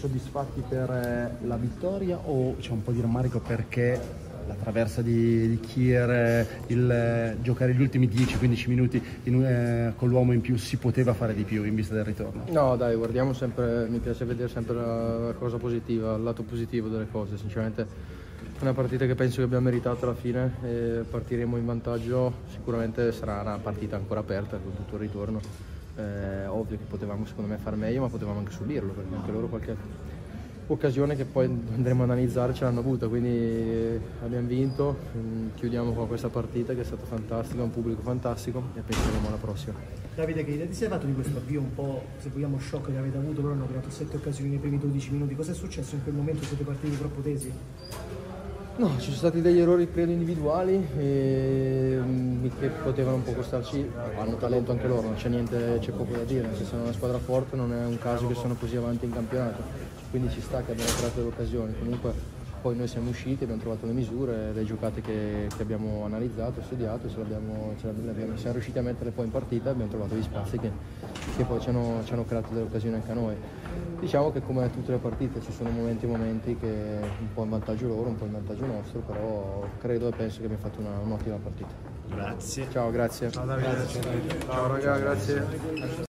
Soddisfatti per la vittoria o c'è un po' di rammarico perché la traversa di Kier, il giocare gli ultimi 10-15 minuti con l'uomo in più, si poteva fare di più in vista del ritorno? No dai, guardiamo sempre, mi piace vedere sempre la cosa positiva, il lato positivo delle cose. Sinceramente una partita che penso che abbiamo meritato alla fine, partiremo in vantaggio, sicuramente sarà una partita ancora aperta con tutto il ritorno. Ovvio che potevamo secondo me far meglio, ma potevamo anche subirlo, perché anche loro qualche occasione che poi andremo ad analizzare ce l'hanno avuta, quindi abbiamo vinto, chiudiamo qua questa partita che è stata fantastica, un pubblico fantastico, e penseremo alla prossima. Davide, che idea ti sei fatto di questo avvio un po', se vogliamo, shock che avete avuto? Loro hanno creato 7 occasioni nei primi 12 minuti, cosa è successo in quel momento? Siete partiti troppo tesi? No, ci sono stati degli errori credo individuali che potevano un po' costarci. Hanno talento anche loro, non c'è niente, c'è poco da dire, se sono una squadra forte non è un caso che sono così avanti in campionato, quindi ci sta che abbiamo creato le occasioni. Comunque poi noi siamo usciti, abbiamo trovato le misure, le giocate che abbiamo analizzato, studiato, siamo riusciti a metterle poi in partita, abbiamo trovato gli spazi che poi ci hanno creato delle occasioni anche a noi. Diciamo che come tutte le partite ci sono momenti e momenti, che un po' in vantaggio loro, un po' in vantaggio nostro, però credo e penso che abbiamo fatto un'ottima partita. Grazie. Ciao, grazie. Ciao Davide. Ciao raga, grazie.